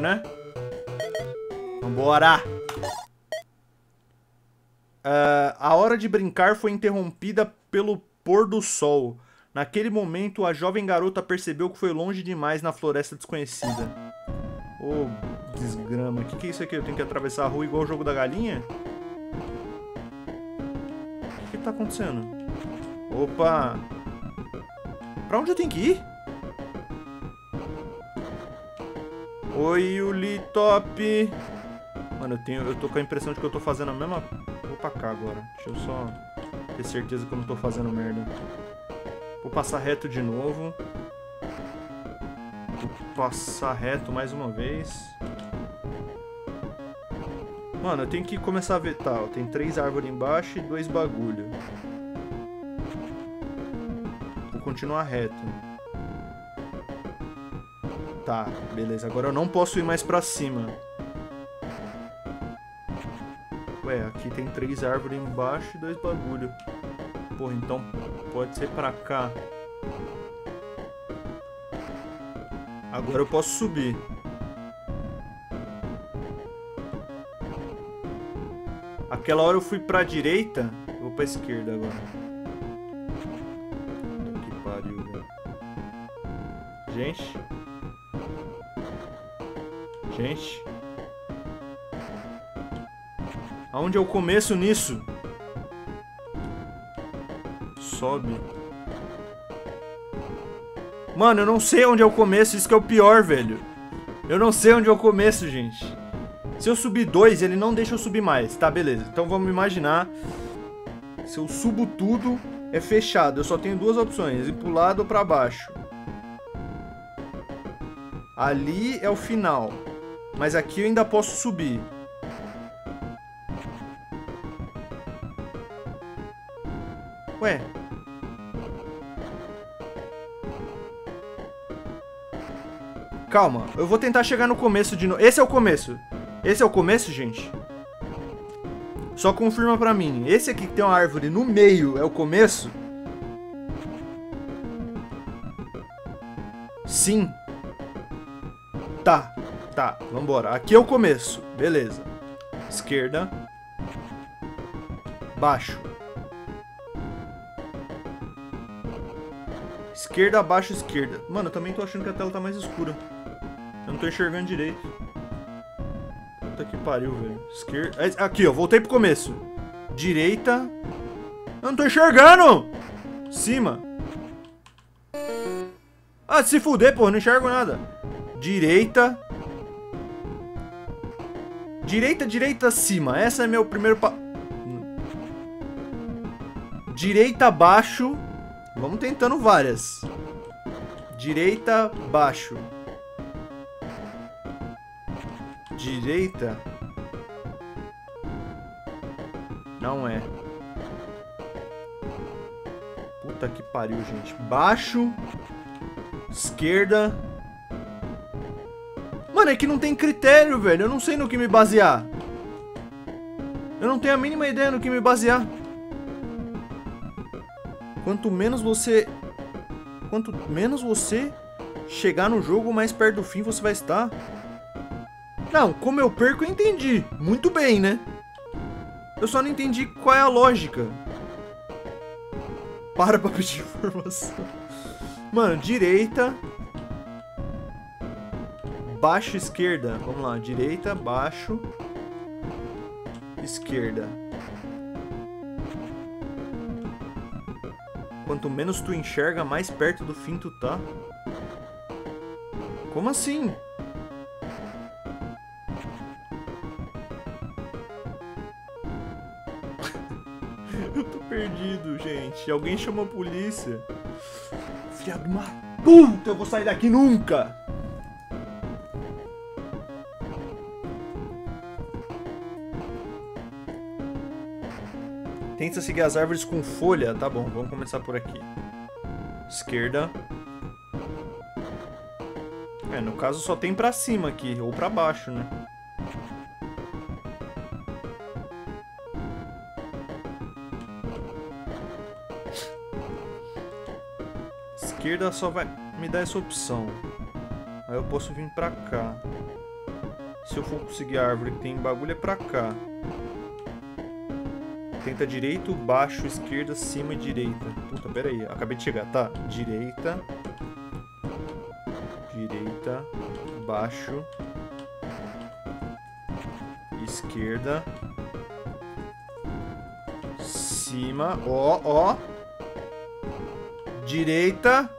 né? Vambora! A hora de brincar foi interrompida pelo pôr do sol. Naquele momento, a jovem garota percebeu que foi longe demais na floresta desconhecida. Ô, desgrama. O que é isso aqui? Eu tenho que atravessar a rua igual o jogo da galinha? O que tá acontecendo? Opa! Pra onde eu tenho que ir? Oi, Uli Top! Mano, eu tô com a impressão de que eu tô fazendo a mesma... Vou pra cá agora. Deixa eu só ter certeza que eu não tô fazendo merda. Vou passar reto de novo. Vou passar reto mais uma vez. Mano, eu tenho que começar a ver... Tá, ó, tem 3 árvores embaixo e 2 bagulho. Vou continuar reto. Tá, beleza. Agora eu não posso ir mais pra cima. Ué, aqui tem 3 árvores embaixo e 2 bagulho. Porra, então pode ser pra cá. Agora eu posso subir. Aquela hora eu fui pra direita. Eu vou pra esquerda agora. Que pariu, velho. Gente... Gente, aonde eu começo nisso? Sobe. Mano, eu não sei onde eu começo, isso que é o pior, velho. Eu não sei onde eu começo, gente. Se eu subir 2, ele não deixa eu subir mais. Tá, beleza. Então vamos imaginar. Se eu subo tudo, é fechado. Eu só tenho 2 opções, ir pro lado ou pra baixo. Ali é o final. Mas aqui eu ainda posso subir. Ué. Calma, eu vou tentar chegar no começo de novo. Esse é o começo. Esse é o começo, gente? Só confirma pra mim. Esse aqui que tem uma árvore no meio é o começo? Sim. Tá. Tá, vambora. Aqui é o começo. Beleza. Esquerda. Baixo. Esquerda, abaixo, esquerda. Mano, eu também tô achando que a tela tá mais escura. Eu não tô enxergando direito. Puta que pariu, velho. Esquerda... Aqui, ó. Voltei pro começo. Direita. Eu não tô enxergando! Cima. Ah, se fuder, porra. Não enxergo nada. Direita. Direita, direita, cima. Essa é meu primeiro passo. Direita, baixo. Vamos tentando várias. Direita, baixo. Direita. Não é. Puta que pariu, gente. Baixo. Esquerda. Mano, é que não tem critério, velho. Eu não sei no que me basear. Eu não tenho a mínima ideia no que me basear. Quanto menos você chegar no jogo, mais perto do fim você vai estar. Não, como eu perco, eu entendi. Muito bem, né? Eu só não entendi qual é a lógica. Para pra pedir informação. Mano, direita... Baixo, esquerda. Vamos lá. Direita, baixo, esquerda. Quanto menos tu enxerga, mais perto do fim tu tá. Como assim? Eu tô perdido, gente. Alguém chama a polícia. Filha de uma puta, eu vou sair daqui nunca! Tenta seguir as árvores com folha. Tá bom, vamos começar por aqui. Esquerda. É, no caso só tem pra cima aqui, ou pra baixo, né? Esquerda só vai me dar essa opção. Aí eu posso vir pra cá. Se eu for conseguir a árvore que tem bagulho, é pra cá. Tenta direito, baixo, esquerda, cima e direita. Puta, pera aí. Acabei de chegar, tá? Direita. Direita. Baixo. Esquerda. Cima. Ó, ó. Direita.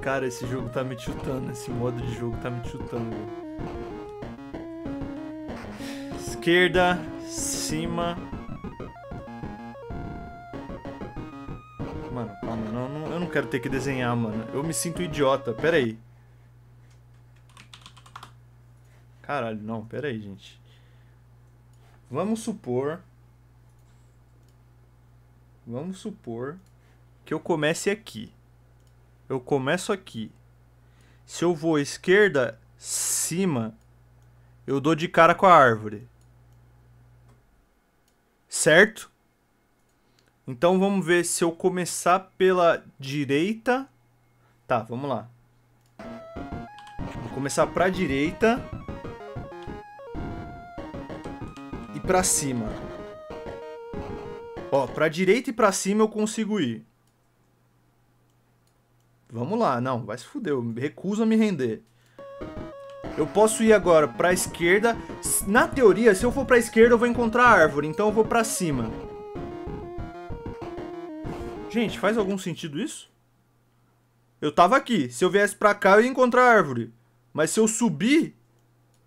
Cara, esse jogo tá me chutando. Esse modo de jogo tá me chutando. Esquerda. Cima. Mano, calma. Não, eu não quero ter que desenhar, mano. Eu me sinto idiota. Pera aí. Caralho, não. Pera aí, gente. Vamos supor... Vamos supor que eu comece aqui. Eu começo aqui. Se eu vou esquerda, cima, eu dou de cara com a árvore. Certo? Então vamos ver se eu começar pela direita. Tá, vamos lá. Vou começar pra direita. E pra cima. Ó, pra direita e pra cima eu consigo ir. Vamos lá, não, vai se fuder, eu recuso a me render. Eu posso ir agora pra esquerda. Na teoria, se eu for pra esquerda, eu vou encontrar a árvore, então eu vou pra cima. Gente, faz algum sentido isso? Eu tava aqui, se eu viesse pra cá, eu ia encontrar a árvore. Mas se eu subir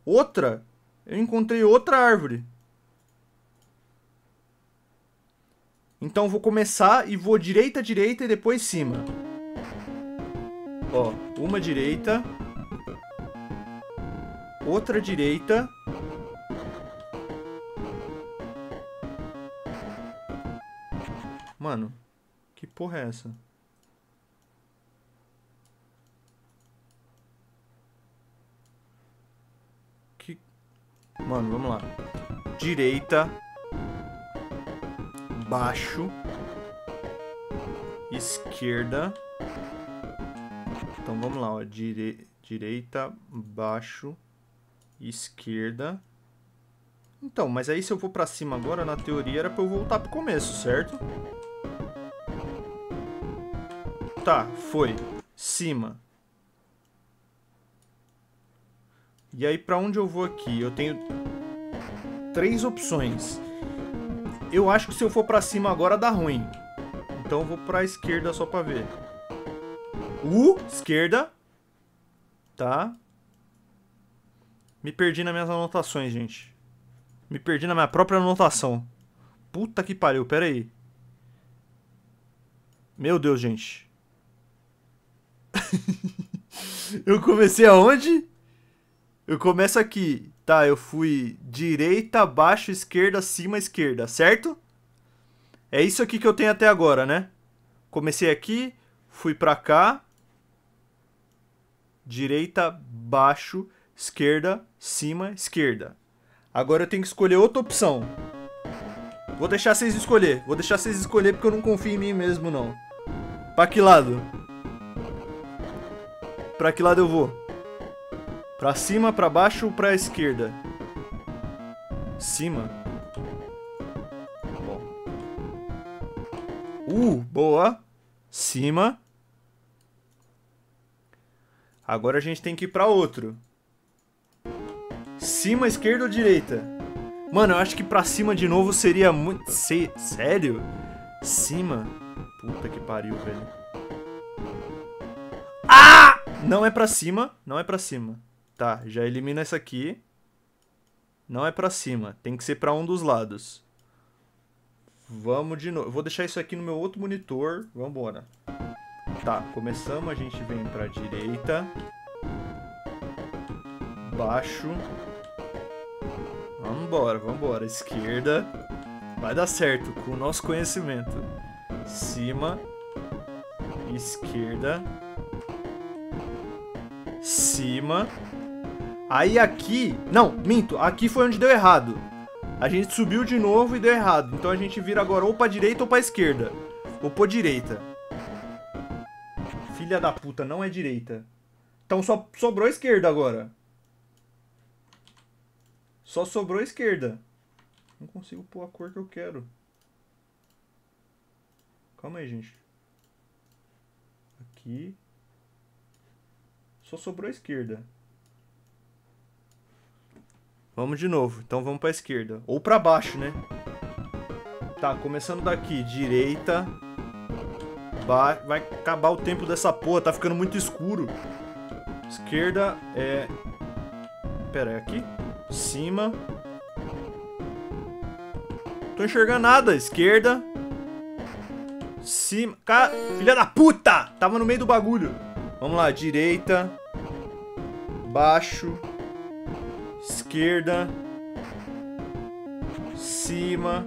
outra, eu encontrei outra árvore. Então eu vou começar e vou direita, direita e depois cima. Ó, uma direita, outra direita, mano, que porra é essa? Que, mano, vamos lá, direita, baixo, esquerda. Então vamos lá, ó. Direita, baixo, esquerda. Então, mas aí se eu for pra cima agora, na teoria era pra eu voltar pro começo, certo? Tá, foi. Cima. E aí pra onde eu vou aqui? Eu tenho três opções. Eu acho que se eu for pra cima agora dá ruim. Então eu vou pra esquerda só pra ver. Esquerda. Tá. Me perdi nas minhas anotações, gente. Me perdi na minha própria anotação. Puta que pariu, pera aí. Meu Deus, gente. Eu comecei aonde? Eu começo aqui. Tá, eu fui direita, baixo, esquerda, cima, esquerda, certo? É isso aqui que eu tenho até agora, né? Comecei aqui, fui pra cá. Direita, baixo, esquerda, cima, esquerda. Agora eu tenho que escolher outra opção. Vou deixar vocês escolher. Vou deixar vocês escolher porque eu não confio em mim mesmo, não. Pra que lado? Pra que lado eu vou? Pra cima, pra baixo ou pra esquerda? Cima. Bom. Boa. Cima. Agora a gente tem que ir pra outro. Cima, esquerda ou direita? Mano, eu acho que pra cima de novo seria muito... Sério? Cima? Puta que pariu, velho. Ah! Não é pra cima. Não é pra cima. Tá, já elimina essa aqui. Não é pra cima. Tem que ser pra um dos lados. Vamos de novo. Vou deixar isso aqui no meu outro monitor. Vambora. Tá, começamos. A gente vem pra direita. Baixo. Vambora, vambora. Esquerda. Vai dar certo com o nosso conhecimento. Cima. Esquerda. Cima. Aí aqui... Não, minto. Aqui foi onde deu errado. A gente subiu de novo e deu errado. Então a gente vira agora ou pra direita ou pra esquerda. Ou pra direita. Filha da puta, não é direita. Então só sobrou esquerda agora. Só sobrou esquerda. Não consigo pôr a cor que eu quero. Calma aí, gente. Aqui. Só sobrou a esquerda. Vamos de novo. Então vamos pra esquerda. Ou pra baixo, né? Tá, começando daqui. Direita. Vai acabar o tempo dessa porra. Tá ficando muito escuro. Esquerda é... Pera, é aqui? Cima. Tô enxergando nada. Esquerda. Cima. Filha da puta! Tava no meio do bagulho. Vamos lá. Direita. Baixo. Esquerda. Cima.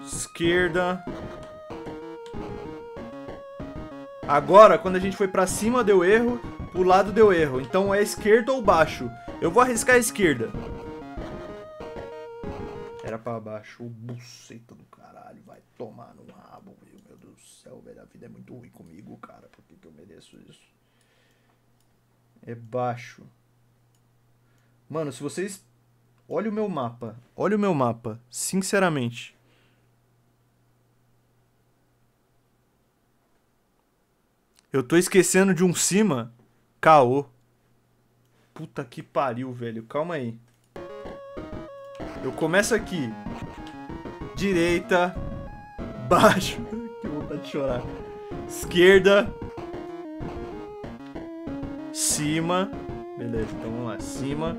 Esquerda. Agora, quando a gente foi pra cima, deu erro. Pro lado deu erro. Então é esquerda ou baixo? Eu vou arriscar a esquerda. Era pra baixo. O buceta do caralho. Vai tomar no rabo, meu Deus do céu, velho. A vida é muito ruim comigo, cara. Por que que eu mereço isso? É baixo. Mano, se vocês... Olha o meu mapa. Olha o meu mapa. Sinceramente. Eu tô esquecendo de um cima. Caô. Puta que pariu, velho. Calma aí. Eu começo aqui. Direita. Baixo. Que vontade de chorar. Esquerda. Cima. Beleza, então vamos lá. Cima.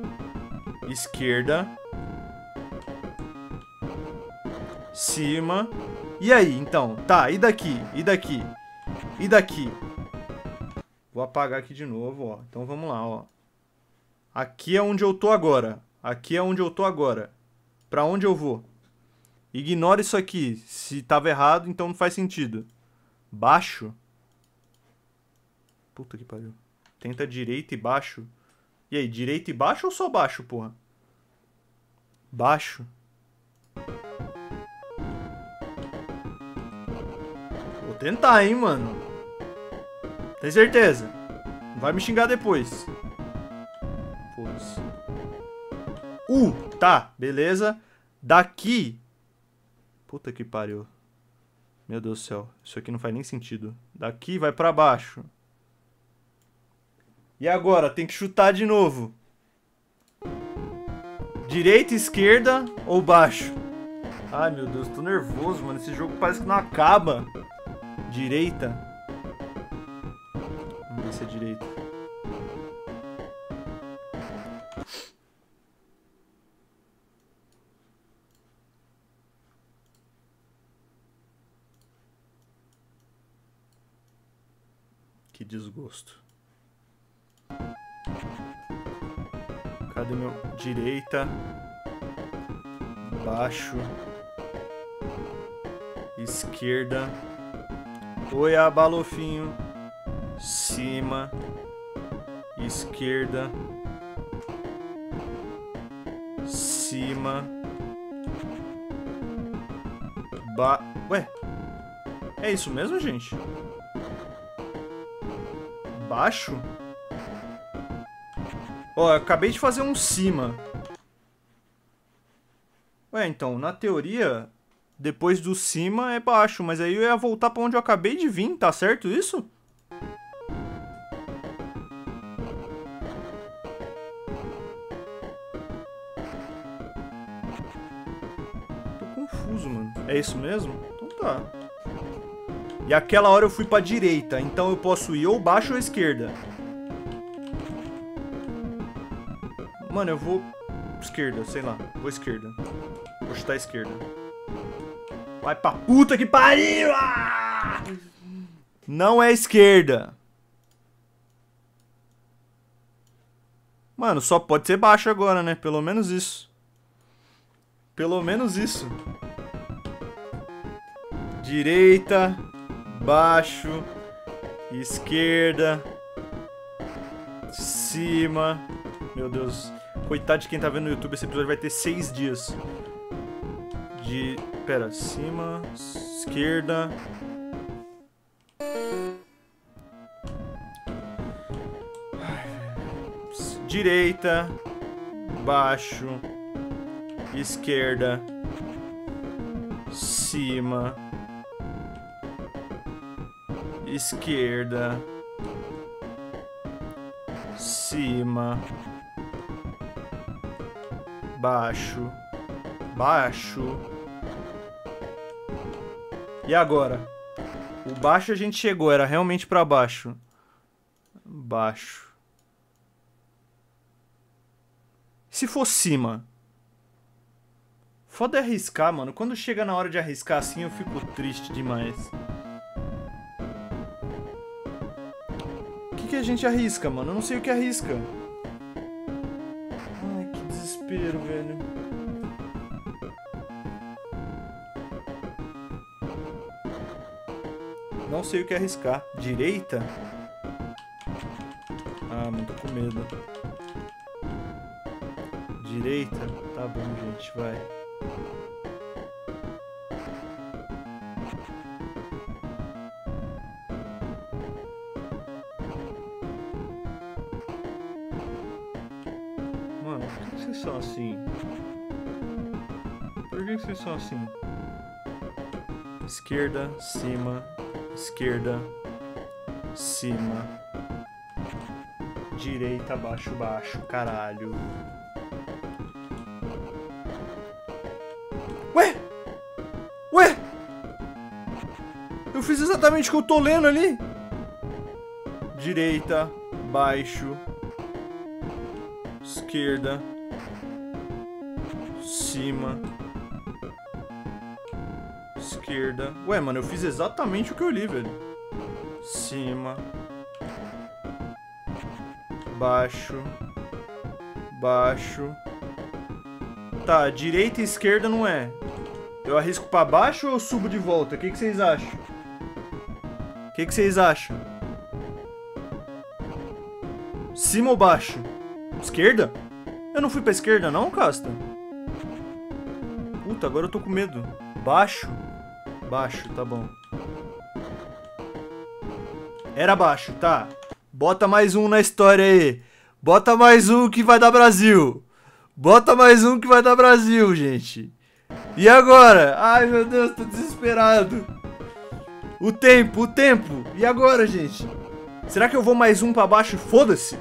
Esquerda. Cima. E aí, então? Tá, e daqui? E daqui? E daqui? Vou apagar aqui de novo, ó. Então vamos lá, ó. Aqui é onde eu tô agora. Aqui é onde eu tô agora. Pra onde eu vou? Ignora isso aqui. Se tava errado, então não faz sentido. Baixo? Puta que pariu. Tenta direita e baixo. E aí, direita e baixo ou só baixo, porra? Baixo. Vou tentar, hein, mano. Tem certeza? Não vai me xingar depois. Foda-se. Tá, beleza. Daqui. Puta que pariu. Meu Deus do céu. Isso aqui não faz nem sentido. Daqui vai pra baixo. E agora? Tem que chutar de novo. Direita, esquerda ou baixo? Ai, meu Deus, tô nervoso, mano. Esse jogo parece que não acaba. Direita. Vamos ver se é direita. Que desgosto. Cadê meu... Direita. Baixo. Esquerda. Oi, abalofinho. Cima. Esquerda. Cima. Ué? É isso mesmo, gente? Baixo? Ó, eu acabei de fazer um cima. Ué, então, na teoria, depois do cima é baixo, mas aí eu ia voltar pra onde eu acabei de vir, tá certo isso? Tô confuso, mano. É isso mesmo? Então tá. E aquela hora eu fui pra direita, então eu posso ir ou baixo ou esquerda. Mano, eu vou... Esquerda, sei lá. Vou esquerda. Vou chutar a esquerda. Vai pra puta que pariu! Ah! Não é esquerda. Mano, só pode ser baixo agora, né? Pelo menos isso. Pelo menos isso. Direita. Baixo. Esquerda. de cima. Meu Deus. Coitado de quem tá vendo no YouTube, esse episódio vai ter 6 dias. De... Pera, cima, esquerda. Direita, baixo, esquerda, cima, esquerda, cima, baixo, baixo. E agora? O baixo a gente chegou, era realmente pra baixo. Baixo. Se for cima. Foda é arriscar, mano. Quando chega na hora de arriscar assim, eu fico triste demais. O que a gente arrisca, mano? Eu não sei o que arrisca. Ai, que desespero, velho. Não sei o que arriscar. Direita? Ah, mano, tô com medo. Direita? Tá bom, gente, vai. Mano, por que vocês são assim? Por que vocês são assim? Esquerda, cima, esquerda, cima, direita, baixo, baixo, caralho. Ué! Eu fiz exatamente o que eu tô lendo ali. Direita, baixo, esquerda, cima, esquerda. Ué, mano, eu fiz exatamente o que eu li, velho. Cima, baixo, baixo. Tá, direita e esquerda não é. Eu arrisco pra baixo ou eu subo de volta? O que vocês acham? O que vocês acham? Cima ou baixo? Esquerda? Eu não fui pra esquerda não, Casta? Puta, agora eu tô com medo. Baixo? Baixo, tá bom. Era baixo, tá. Bota mais um na história aí. Bota mais um que vai dar Brasil. Bota mais um que vai dar Brasil, gente. E agora? Ai, meu Deus, tô desesperado. O tempo, o tempo. E agora, gente? Será que eu vou mais um pra baixo e foda-se?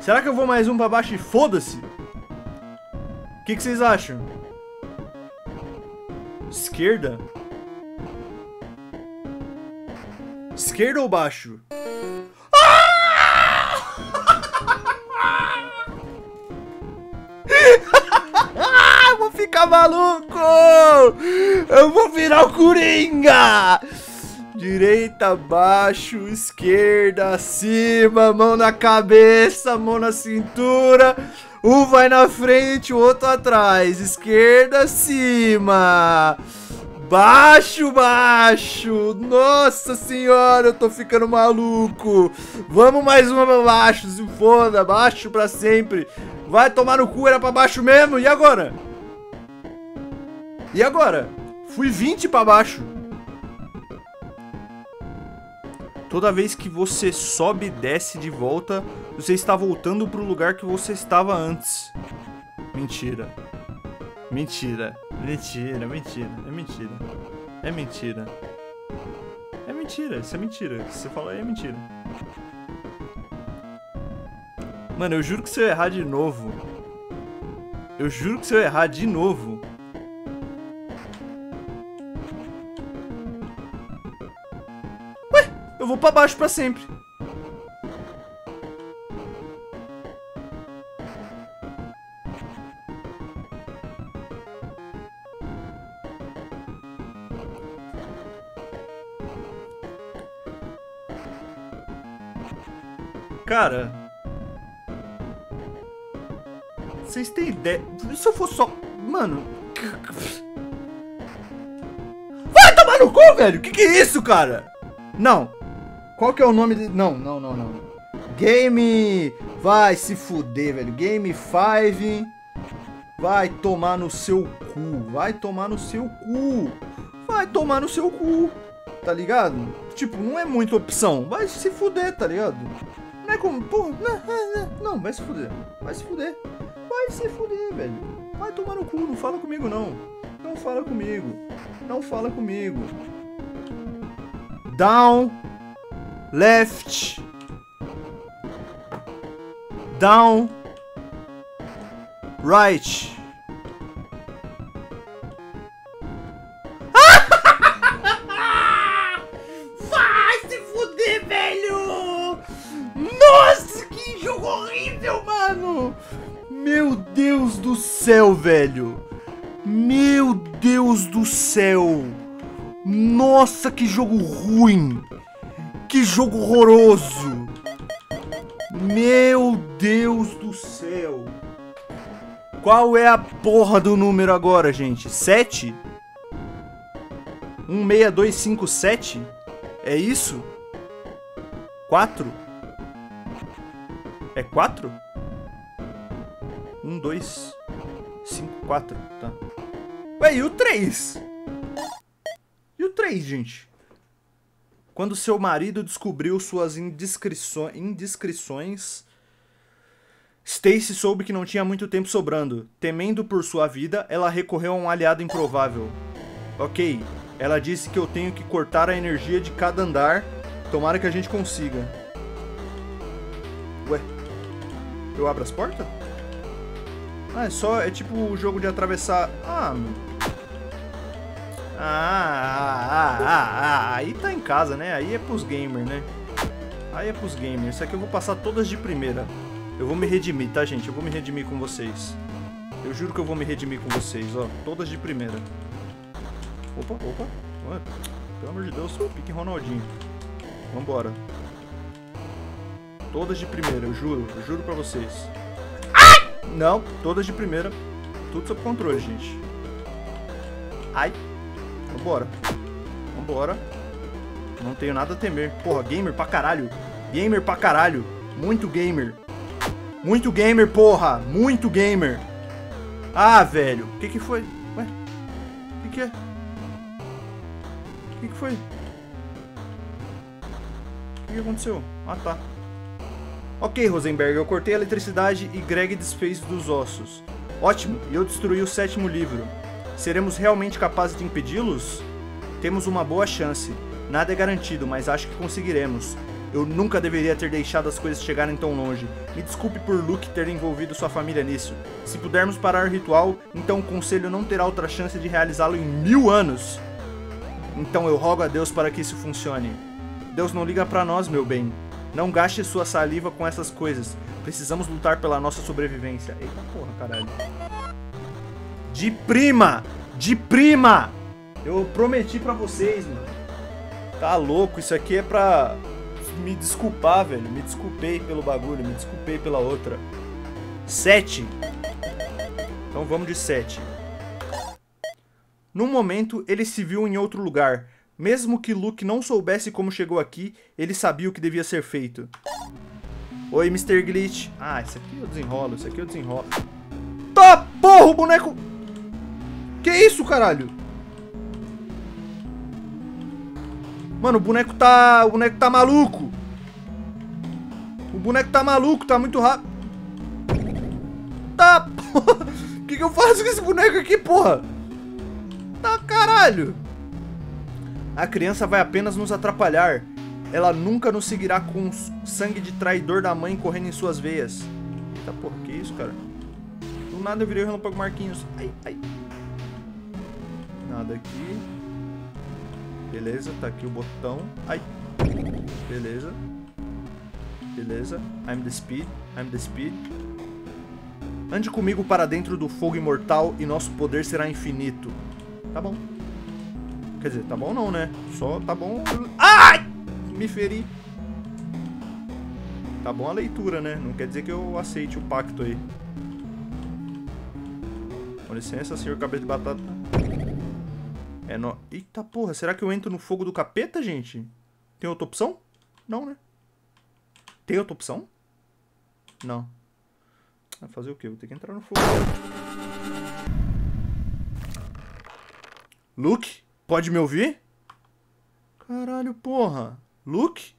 Será que eu vou mais um pra baixo e foda-se? O que vocês acham? Esquerda? Esquerda ou baixo? Fica maluco! Eu vou virar o Coringa! Direita, baixo, esquerda, cima, mão na cabeça, mão na cintura. Um vai na frente, o outro atrás. Esquerda, cima. Baixo, baixo. Nossa senhora, eu tô ficando maluco. Vamos mais uma pra baixo, se foda. Baixo pra sempre. Vai tomar no cu, era pra baixo mesmo. E agora? E agora? Fui 20 pra baixo. Toda vez que você sobe e desce de volta, você está voltando pro lugar que você estava antes. Mentira. Mentira. Mentira, mentira. É mentira. É mentira. É mentira. Isso é mentira. Se você falar aí é mentira. Mano, eu juro que se eu errar de novo... Eu juro que se eu errar de novo... Eu vou pra baixo pra sempre. Cara, vocês têm ideia? Se eu for só... Mano... Vai tomar no cu, velho! Que é isso, cara? Não! Qual que é o nome de... Não, não, não, não. Game... Vai se fuder, velho. Game 5. Vai tomar no seu cu. Vai tomar no seu cu. Vai tomar no seu cu. Tá ligado? Tipo, não é muita opção. Vai se fuder, tá ligado? Não é como... Porra, não, vai se fuder. Vai se fuder. Vai se fuder, velho. Vai tomar no cu. Não fala comigo, não. Não fala comigo. Não fala comigo. Down. Left. Down. Right. Vai se fuder, velho! Nossa, que jogo horrível, mano! Meu Deus do céu, velho! Meu Deus do céu! Nossa, que jogo ruim! Que jogo horroroso! Meu Deus do céu! Qual é a porra do número agora, gente? 7? 1, 6, 2, 5, 7? É isso? 4? É 4? 1, 2, 5, 4. Tá. Ué, e o 3? E o 3, gente? Quando seu marido descobriu suas indiscrições, Stacy soube que não tinha muito tempo sobrando. Temendo por sua vida, ela recorreu a um aliado improvável. Ok, ela disse que eu tenho que cortar a energia de cada andar. Tomara que a gente consiga. Ué, eu abro as portas? Ah, é só... é tipo o jogo de atravessar... Ah, mano. Aí tá em casa, né? Aí é pros gamers, né? Aí é pros gamers. Isso aqui eu vou passar todas de primeira. Eu vou me redimir, tá, gente? Eu vou me redimir com vocês. Eu juro que eu vou me redimir com vocês, ó. Todas de primeira. Opa, opa. Ué, pelo amor de Deus, pique Ronaldinho. Vambora. Todas de primeira, eu juro. Eu juro pra vocês. Não, todas de primeira. Tudo sob controle, gente. Ai. Vambora. Vambora. Não tenho nada a temer. Porra, gamer pra caralho. Gamer pra caralho. Muito gamer. Muito gamer, porra. Muito gamer. Ah, velho. O que que foi? Ué? O que que é? O que que foi? O que que aconteceu? Ah, tá. Ok, Rosenberg. Eu cortei a eletricidade e Greg desfez dos ossos. Ótimo. E eu destruí o 7º livro. Seremos realmente capazes de impedi-los? Temos uma boa chance. Nada é garantido, mas acho que conseguiremos. Eu nunca deveria ter deixado as coisas chegarem tão longe. Me desculpe por Luke ter envolvido sua família nisso. Se pudermos parar o ritual, então o conselho não terá outra chance de realizá-lo em 1000 anos. Então eu rogo a Deus para que isso funcione. Deus não liga pra nós, meu bem. Não gaste sua saliva com essas coisas. Precisamos lutar pela nossa sobrevivência. Eita porra, caralho. De prima! De prima! Eu prometi pra vocês, mano. Tá louco, isso aqui é pra me desculpar, velho. Me desculpei pelo bagulho, me desculpei pela outra. 7. Então vamos de 7. Num momento, ele se viu em outro lugar. Mesmo que Luke não soubesse como chegou aqui, ele sabia o que devia ser feito. Oi, Mr. Glitch. Ah, isso aqui eu desenrolo, isso aqui eu desenrolo. Tá porra, o boneco... Que isso, caralho? Mano, o boneco tá maluco. O boneco tá maluco, tá muito rápido. Tá, porra. O que que eu faço com esse boneco aqui, porra? Tá, caralho. A criança vai apenas nos atrapalhar. Ela nunca nos seguirá com o sangue de traidor da mãe correndo em suas veias. Eita, porra, que isso, cara? Do nada eu virei o Relâmpago Marquinhos. Ai, ai. Nada aqui. Beleza, tá aqui o botão. Ai. Beleza. Beleza. I'm the speed. I'm the speed. Ande comigo para dentro do fogo imortal e nosso poder será infinito. Tá bom. Quer dizer, tá bom não, né? Só tá bom... Ai! Me feri. Tá bom a leitura, né? Não quer dizer que eu aceite o pacto aí. Com licença, senhor cabeça de batata. É no... Eita porra, será que eu entro no fogo do capeta, gente? Tem outra opção? Não, né? Tem outra opção? Não. Vai fazer o quê? Vou ter que entrar no fogo. Luke? Pode me ouvir? Caralho, porra. Luke?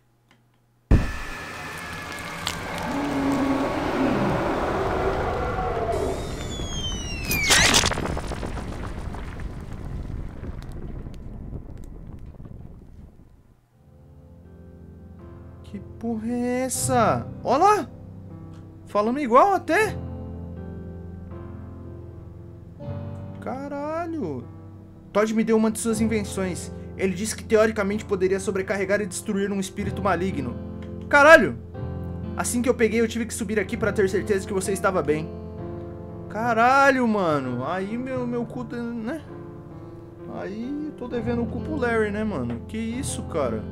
Que porra é essa? Olha lá! Falando igual até! Caralho! Todd me deu uma de suas invenções. Ele disse que teoricamente poderia sobrecarregar e destruir um espírito maligno. Caralho! Assim que eu peguei, eu tive que subir aqui pra ter certeza que você estava bem. Caralho, mano! Aí meu cu... né? Aí eu tô devendo o cu pro Larry, né, mano? Que isso, cara?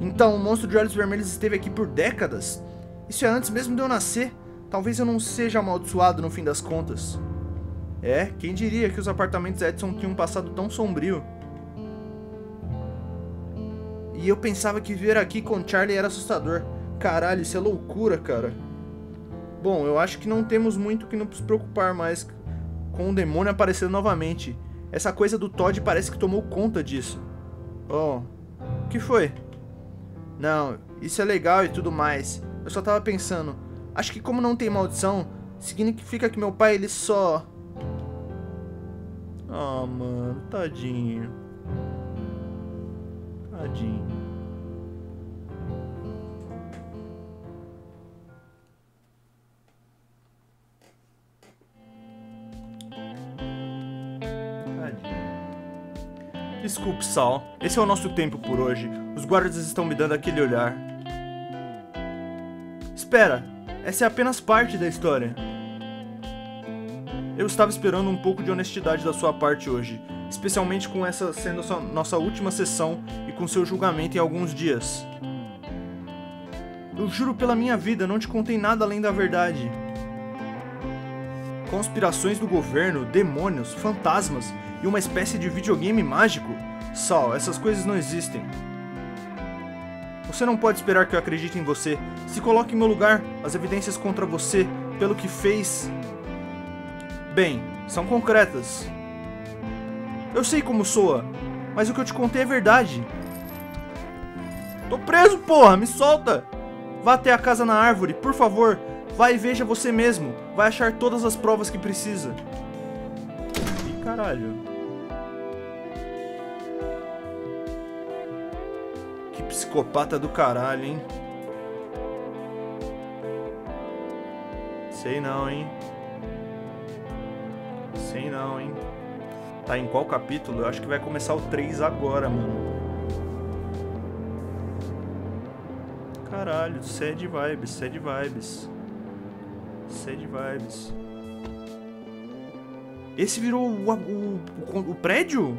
Então, o monstro de olhos vermelhos esteve aqui por décadas? Isso é antes mesmo de eu nascer. Talvez eu não seja amaldiçoado no fim das contas. É, quem diria que os apartamentos Edson tinham um passado tão sombrio. E eu pensava que viver aqui com Charlie era assustador. Caralho, isso é loucura, cara. Bom, eu acho que não temos muito que nos preocupar mais com o demônio aparecendo novamente. Essa coisa do Todd parece que tomou conta disso. Oh, o que foi? Não, isso é legal e tudo mais. Eu só tava pensando. Acho que como não tem maldição, significa que meu pai, ele só... Ah, mano, tadinho. Tadinho. Tadinho. Desculpe, Sal. Esse é o nosso tempo por hoje. Os guardas estão me dando aquele olhar. Espera, essa é apenas parte da história. Eu estava esperando um pouco de honestidade da sua parte hoje, especialmente com essa sendo nossa última sessão e com seu julgamento em alguns dias. Eu juro pela minha vida, não te contei nada além da verdade. Conspirações do governo, demônios, fantasmas e uma espécie de videogame mágico? Sal, essas coisas não existem. Você não pode esperar que eu acredite em você. Se coloque em meu lugar. As evidências contra você, pelo que fez... Bem, são concretas. Eu sei como soa, mas o que eu te contei é verdade. Tô preso, porra! Me solta! Vá até a casa na árvore, por favor. Vá e veja você mesmo. Vai achar todas as provas que precisa. Ih, caralho. Que psicopata do caralho, hein? Sei não, hein? Sei não, hein? Tá em qual capítulo? Eu acho que vai começar o 3 agora, mano. Caralho, sad vibes, sad vibes. Sad vibes. Esse virou o prédio?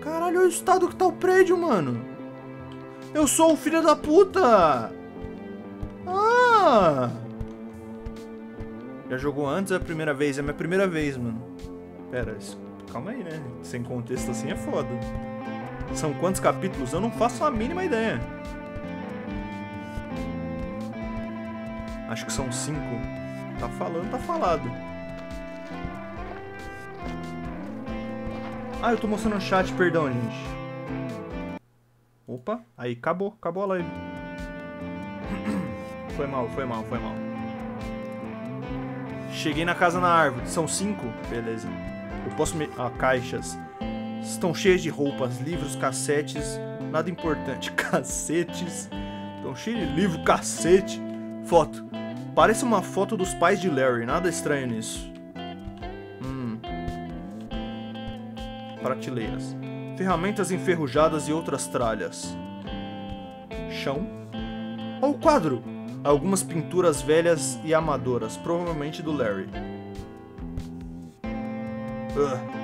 Caralho, olha o estado que tá o prédio, mano. Eu sou o filho da puta. Ah! Já jogou antes? É a primeira vez? É a minha primeira vez, mano. Pera, calma aí, né? Sem contexto assim é foda. São quantos capítulos? Eu não faço a mínima ideia. Acho que são 5. Tá falando, tá falado. Ah, eu tô mostrando o chat, perdão, gente. Opa, aí acabou, acabou a live. Foi mal, foi mal, foi mal. Cheguei na casa na árvore. São 5? Beleza. Eu posso me... Ah, caixas. Estão cheias de roupas, livros, cassetes. Nada importante. Cacetes. Estão cheios de livro, cacete. Foto. Parece uma foto dos pais de Larry. Nada estranho nisso. Prateleiras. Ferramentas enferrujadas e outras tralhas. Chão. Olha o quadro! Algumas pinturas velhas e amadoras, provavelmente do Larry.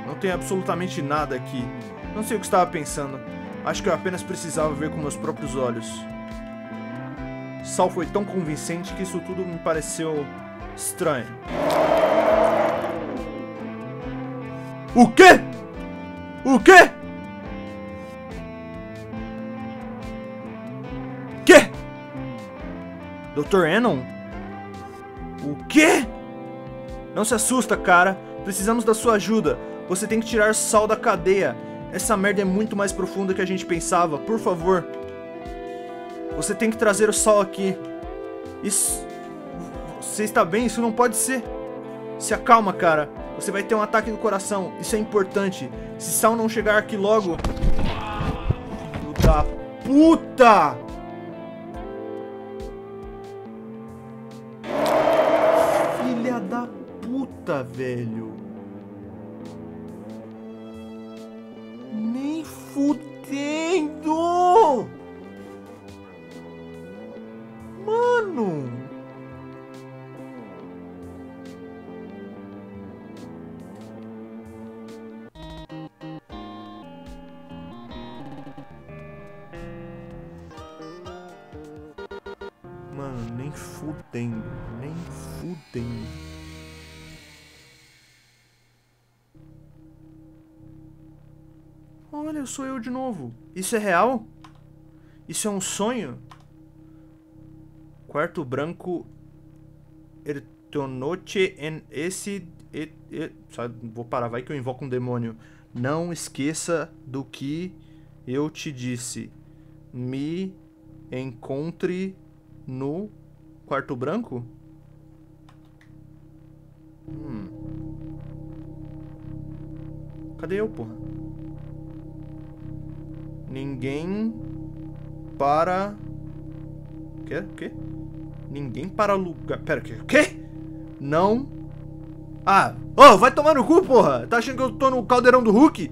Não tem absolutamente nada aqui. Não sei o que estava pensando. Acho que eu apenas precisava ver com meus próprios olhos. Sal foi tão convincente que isso tudo me pareceu estranho. O quê? O quê? Quê? Dr. Enon? O quê? Não se assusta, cara. Precisamos da sua ajuda. Você tem que tirar Sal da cadeia. Essa merda é muito mais profunda do que a gente pensava. Por favor. Você tem que trazer o Sal aqui. Isso... Você está bem? Isso não pode ser. Se acalma, cara. Você vai ter um ataque no coração. Isso é importante. Se Sal não chegar aqui logo... Filho da puta! Filha da puta, velho. Nem fudendo! Mano! Mano, nem fudendo, nem fudendo. Olha, sou eu de novo. Isso é real? Isso é um sonho? Quarto branco... Ertonoche en esse... Vou parar, vai que eu invoco um demônio. Não esqueça do que eu te disse. Me encontre no quarto branco? Cadê eu, porra? Ninguém para... O quê? Ninguém para lugar... Pera, o quê? Não... Ah! Ô, vai tomar no cu, porra! Tá achando que eu tô no caldeirão do Hulk?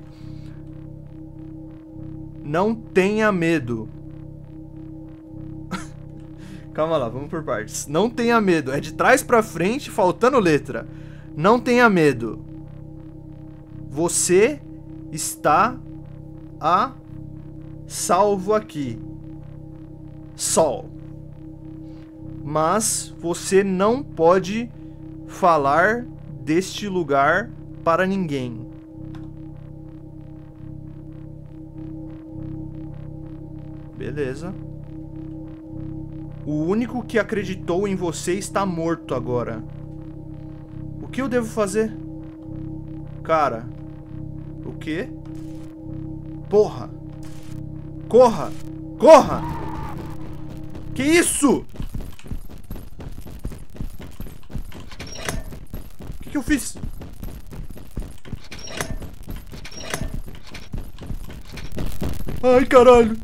Não tenha medo. Calma lá, vamos por partes. Não tenha medo. É de trás pra frente, faltando letra. Não tenha medo. Você está a... salvo aqui, Sol. Mas você não pode falar deste lugar para ninguém. Beleza. O único que acreditou em você está morto agora. O que eu devo fazer? Cara, o quê? Porra! Corra! Corra! Que isso? O que eu fiz? Ai, caralho!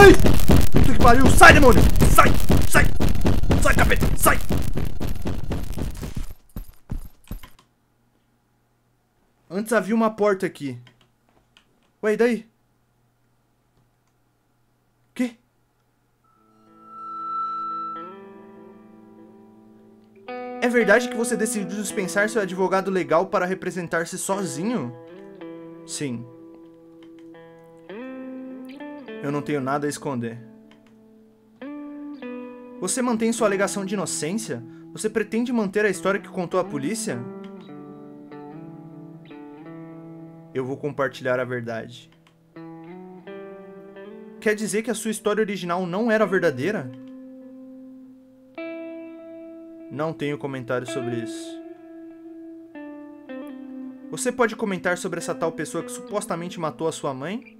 Ai! Puta que pariu! Sai, demônio! Sai! Sai! Sai, capeta! Sai! Antes havia uma porta aqui. Ué, e daí? O quê? É verdade que você decidiu dispensar seu advogado legal para representar-se sozinho? Sim. Eu não tenho nada a esconder. Você mantém sua alegação de inocência? Você pretende manter a história que contou à polícia? Eu vou compartilhar a verdade. Quer dizer que a sua história original não era verdadeira? Não tenho comentário sobre isso. Você pode comentar sobre essa tal pessoa que supostamente matou a sua mãe?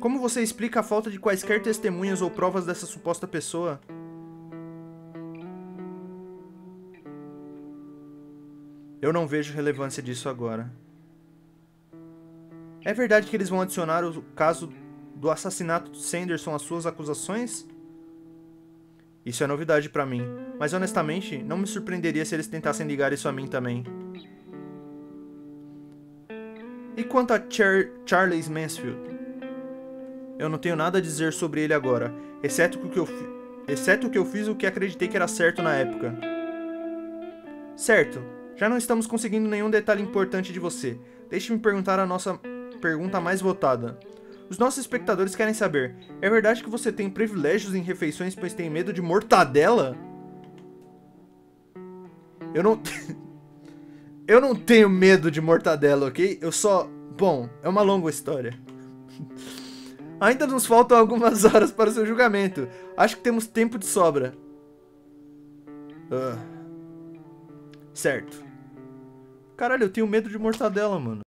Como você explica a falta de quaisquer testemunhas ou provas dessa suposta pessoa? Eu não vejo relevância disso agora. É verdade que eles vão adicionar o caso do assassinato de Sanderson às suas acusações? Isso é novidade pra mim, mas honestamente, não me surpreenderia se eles tentassem ligar isso a mim também. E quanto a Charles Mansfield? Eu não tenho nada a dizer sobre ele agora, exceto que eu fiz o que acreditei que era certo na época. Certo, já não estamos conseguindo nenhum detalhe importante de você. Deixe-me perguntar a nossa... pergunta mais votada. Os nossos espectadores querem saber: é verdade que você tem privilégios em refeições, pois tem medo de mortadela? Eu não tenho medo de mortadela, ok? Eu só... Bom, é uma longa história. Ainda nos faltam algumas horas para o seu julgamento. Acho que temos tempo de sobra. Certo. Caralho, eu tenho medo de mortadela, mano.